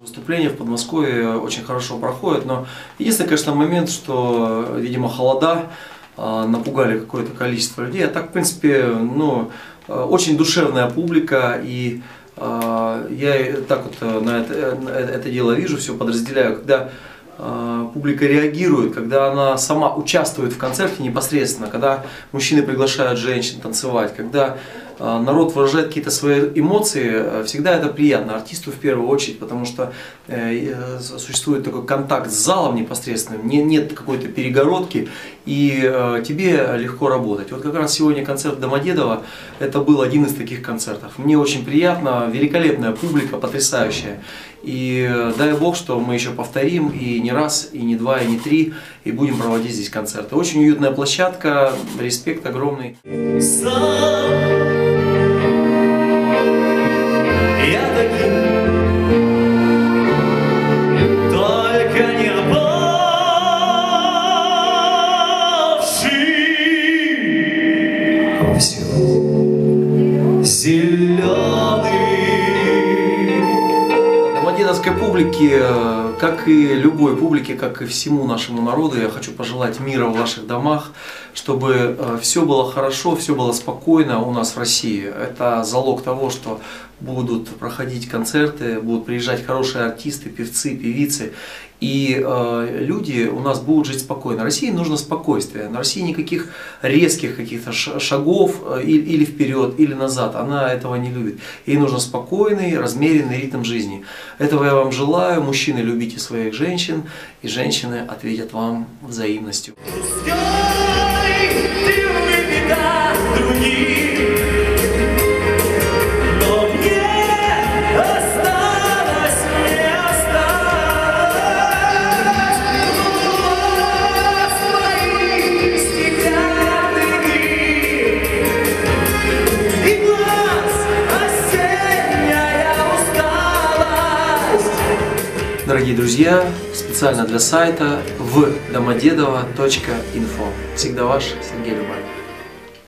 Выступления в Подмосковье очень хорошо проходят, но единственный, конечно, момент, что, видимо, холода напугали какое-то количество людей. А так, в принципе, ну, очень душевная публика, и я так вот на это дело вижу, все подразделяю, когда публика реагирует, когда она сама участвует в концерте непосредственно, когда мужчины приглашают женщин танцевать, когда народ выражает какие-то свои эмоции, всегда это приятно артисту в первую очередь, потому что существует такой контакт с залом непосредственным, нет какой-то перегородки, и тебе легко работать. Вот как раз сегодня концерт Домодедово, это был один из таких концертов. Мне очень приятно, великолепная публика, потрясающая. И дай бог, что мы еще повторим, и не раз, и не два, и не три, и будем проводить здесь концерты. Очень уютная площадка, респект огромный. Домодедовской публике, как и любой публике, как и всему нашему народу, я хочу пожелать мира в ваших домах, чтобы все было хорошо, все было спокойно у нас в России. Это залог того, что будут проходить концерты, будут приезжать хорошие артисты, певцы, певицы. И люди у нас будут жить спокойно. России нужно спокойствие. На России никаких резких каких-то шагов или вперед, или назад. Она этого не любит. Ей нужен спокойный, размеренный ритм жизни. Этого я вам желаю. Мужчины, любите своих женщин, и женщины ответят вам взаимностью. Дорогие друзья, специально для сайта vdomodedovoinfo. Всегда ваш Сергей Любавин.